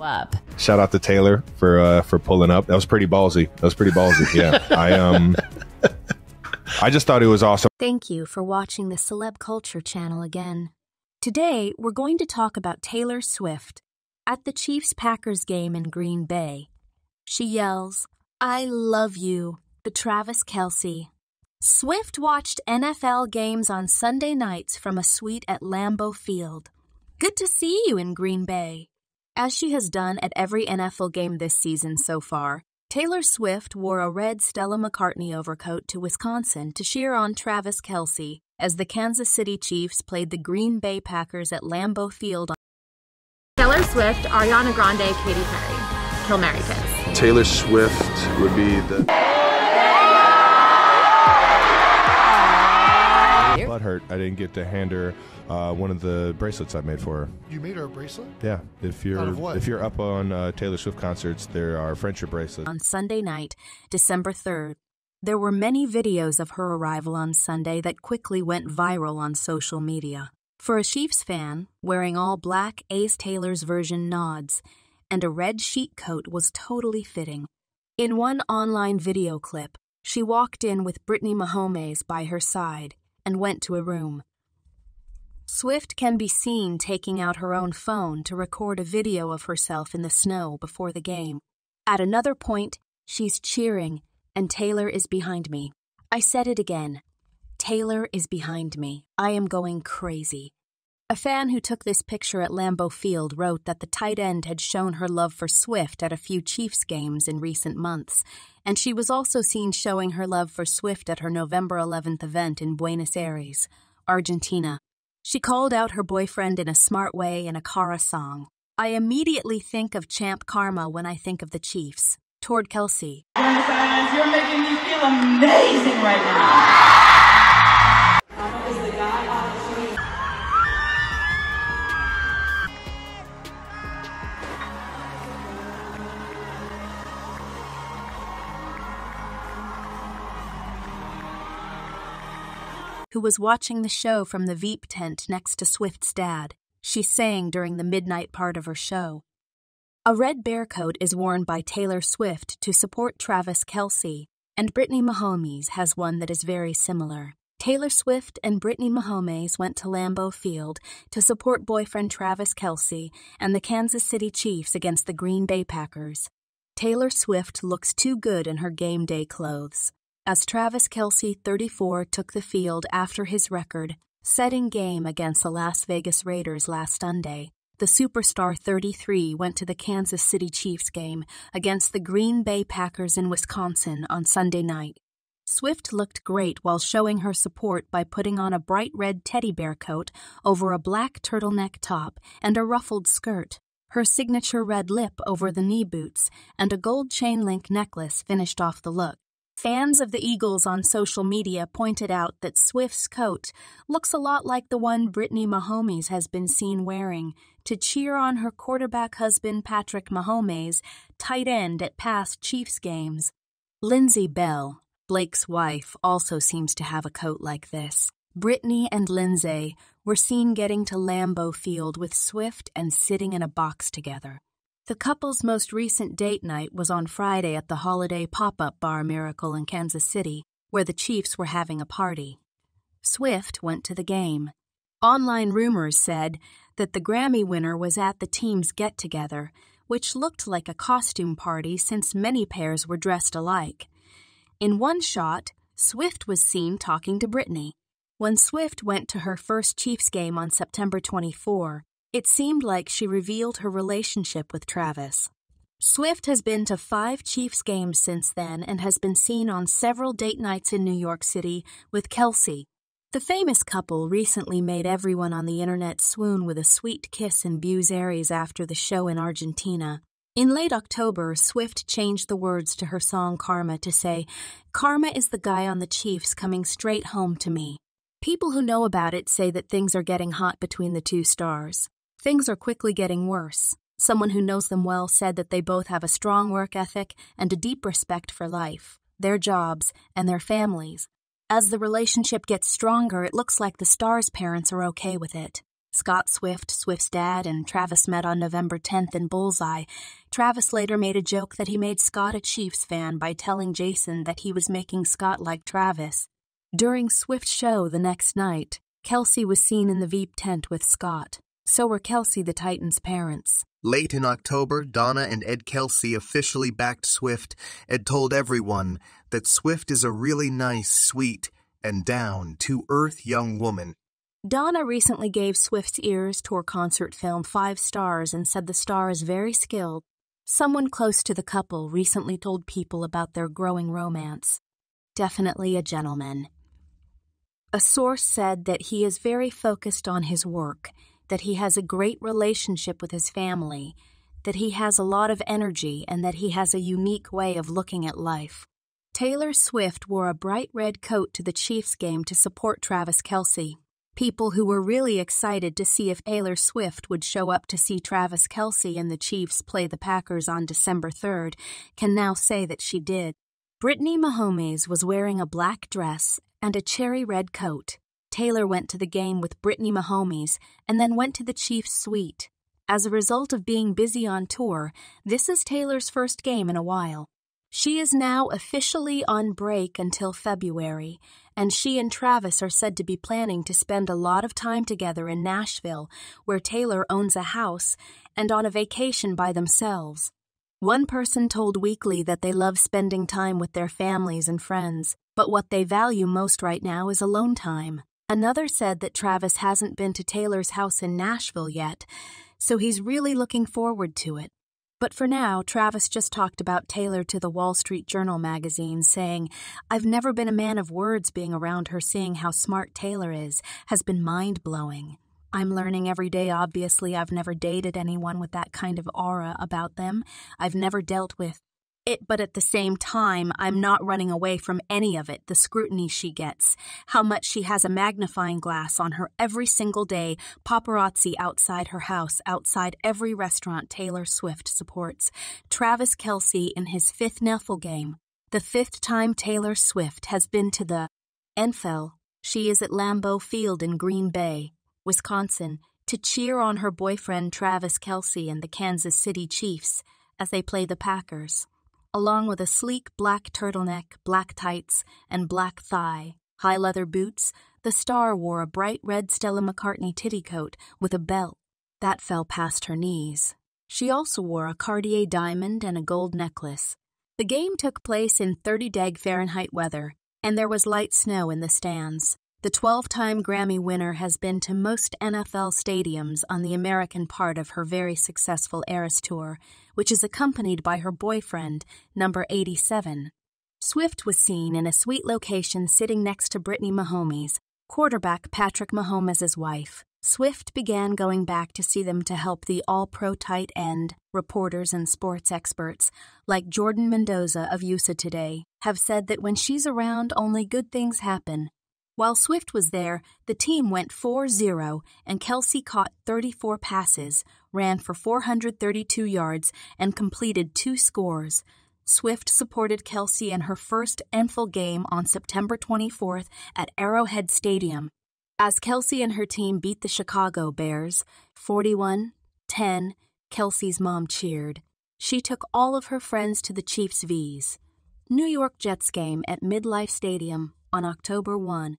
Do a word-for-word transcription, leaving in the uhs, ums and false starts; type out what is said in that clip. up. Shout out to Taylor for uh, for pulling up. That was pretty ballsy. That was pretty ballsy. Yeah, I um, I just thought it was awesome. Thank you for watching the Celeb Culture Channel again. Today, we're going to talk about Taylor Swift. At the Chiefs-Packers game in Green Bay, she yells, "I love you," to Travis Kelce. Swift watched N F L games on Sunday nights from a suite at Lambeau Field. Good to see you in Green Bay. As she has done at every N F L game this season so far, Taylor Swift wore a red Stella McCartney overcoat to Wisconsin to cheer on Travis Kelce as the Kansas City Chiefs played the Green Bay Packers at Lambeau Field. On Taylor Swift, Ariana Grande, Katy Perry. Kill, marry, kiss. Taylor Swift would be the... Butthurt, I didn't get to hand her uh, one of the bracelets I made for her. You made her a bracelet? Yeah. If you're Out of what? If you're up on uh, Taylor Swift concerts, there are friendship bracelets. On Sunday night, December third, there were many videos of her arrival on Sunday that quickly went viral on social media. For a Chiefs fan, wearing all black Ace Taylor's version nods and a red sheet coat was totally fitting. In one online video clip, she walked in with Brittany Mahomes by her side and went to a room. Swift can be seen taking out her own phone to record a video of herself in the snow before the game. At another point, she's cheering, and Taylor is behind me. I said it again. Taylor is behind me. I am going crazy. A fan who took this picture at Lambeau Field wrote that the tight end had shown her love for Swift at a few Chiefs games in recent months, and she was also seen showing her love for Swift at her November eleventh event in Buenos Aires, Argentina. She called out her boyfriend in a smart way in a Cara song. I immediately think of Champ Karma when I think of the Chiefs. Toward Kelce. Fans, you're making me feel amazing right now. Karma is the guy on the street. Who was watching the show from the Veep tent next to Swift's dad. She sang during the midnight part of her show. A red bear coat is worn by Taylor Swift to support Travis Kelce, and Brittany Mahomes has one that is very similar. Taylor Swift and Brittany Mahomes went to Lambeau Field to support boyfriend Travis Kelce and the Kansas City Chiefs against the Green Bay Packers. Taylor Swift looks too good in her game day clothes. As Travis Kelce, thirty-four, took the field after his record-setting game against the Las Vegas Raiders last Sunday, the superstar, thirty-three, went to the Kansas City Chiefs game against the Green Bay Packers in Wisconsin on Sunday night. Swift looked great while showing her support by putting on a bright red teddy bear coat over a black turtleneck top and a ruffled skirt, her signature red lip over the knee boots, and a gold chain-link necklace finished off the look. Fans of the Eagles on social media pointed out that Swift's coat looks a lot like the one Brittany Mahomes has been seen wearing to cheer on her quarterback husband Patrick Mahomes, tight end at past Chiefs games. Lindsey Bell, Blake's wife, also seems to have a coat like this. Brittany and Lindsey were seen getting to Lambeau Field with Swift and sitting in a box together. The couple's most recent date night was on Friday at the holiday pop-up bar Miracle in Kansas City, where the Chiefs were having a party. Swift went to the game. Online rumors said that the Grammy winner was at the team's get-together, which looked like a costume party since many pairs were dressed alike. In one shot, Swift was seen talking to Brittany. When Swift went to her first Chiefs game on September twenty-fourth, it seemed like she revealed her relationship with Travis. Swift has been to five Chiefs games since then and has been seen on several date nights in New York City with Kelce. The famous couple recently made everyone on the internet swoon with a sweet kiss in Buenos Aires after the show in Argentina. In late October, Swift changed the words to her song Karma to say, "Karma is the guy on the Chiefs coming straight home to me." People who know about it say that things are getting hot between the two stars. Things are quickly getting worse. Someone who knows them well said that they both have a strong work ethic and a deep respect for life, their jobs, and their families. As the relationship gets stronger, it looks like the stars' parents are okay with it. Scott Swift, Swift's dad, and Travis met on November tenth in Bullseye. Travis later made a joke that he made Scott a Chiefs fan by telling Jason that he was making Scott like Travis. During Swift's show the next night, Kelce was seen in the Veep tent with Scott. So were Kelce the Titans' parents. Late in October, Donna and Ed Kelce officially backed Swift and told everyone that Swift is a really nice, sweet, and down-to-earth young woman. Donna recently gave Swift's Eras Tour concert film five stars and said the star is very skilled. Someone close to the couple recently told people about their growing romance. Definitely a gentleman. A source said that he is very focused on his work, that he has a great relationship with his family, that he has a lot of energy, and that he has a unique way of looking at life. Taylor Swift wore a bright red coat to the Chiefs game to support Travis Kelce. People who were really excited to see if Taylor Swift would show up to see Travis Kelce and the Chiefs play the Packers on December third can now say that she did. Brittany Mahomes was wearing a black dress and a cherry red coat. Taylor went to the game with Brittany Mahomes and then went to the Chiefs' suite. As a result of being busy on tour, this is Taylor's first game in a while. She is now officially on break until February, and she and Travis are said to be planning to spend a lot of time together in Nashville, where Taylor owns a house, and on a vacation by themselves. One person told Weekly that they love spending time with their families and friends, but what they value most right now is alone time. Another said that Travis hasn't been to Taylor's house in Nashville yet, so he's really looking forward to it. But for now, Travis just talked about Taylor to the Wall Street Journal magazine, saying, "I've never been a man of words. Being around her, seeing how smart Taylor is, has been mind-blowing. I'm learning every day. Obviously, I've never dated anyone with that kind of aura about them. I've never dealt with it, but at the same time, I'm not running away from any of it, the scrutiny she gets, how much she has a magnifying glass on her every single day, paparazzi outside her house, outside every restaurant Taylor Swift supports." Travis Kelce in his fifth N F L game, the fifth time Taylor Swift has been to the N F L. She is at Lambeau Field in Green Bay, Wisconsin, to cheer on her boyfriend Travis Kelce and the Kansas City Chiefs as they play the Packers, along with a sleek black turtleneck, black tights, and black thigh, high leather boots. The star wore a bright red Stella McCartney titty coat with a belt that fell past her knees. She also wore a Cartier diamond and a gold necklace. The game took place in thirty degree Fahrenheit weather, and there was light snow in the stands. The twelve-time Grammy winner has been to most N F L stadiums on the American part of her very successful Eras Tour, which is accompanied by her boyfriend, number eighty-seven. Swift was seen in a sweet location sitting next to Brittany Mahomes, quarterback Patrick Mahomes' wife. Swift began going back to see them to help the all-pro tight end. Reporters and sports experts, like Jordan Mendoza of U S A Today, have said that when she's around, only good things happen. While Swift was there, the team went four zero, and Kelce caught thirty-four passes, ran for four hundred thirty-two yards, and completed two scores. Swift supported Kelce in her first N F L game on September twenty-fourth at Arrowhead Stadium, as Kelce and her team beat the Chicago Bears forty-one ten. Kelce's mom cheered. She took all of her friends to the Chiefs versus New York Jets game at MetLife Stadium on October first.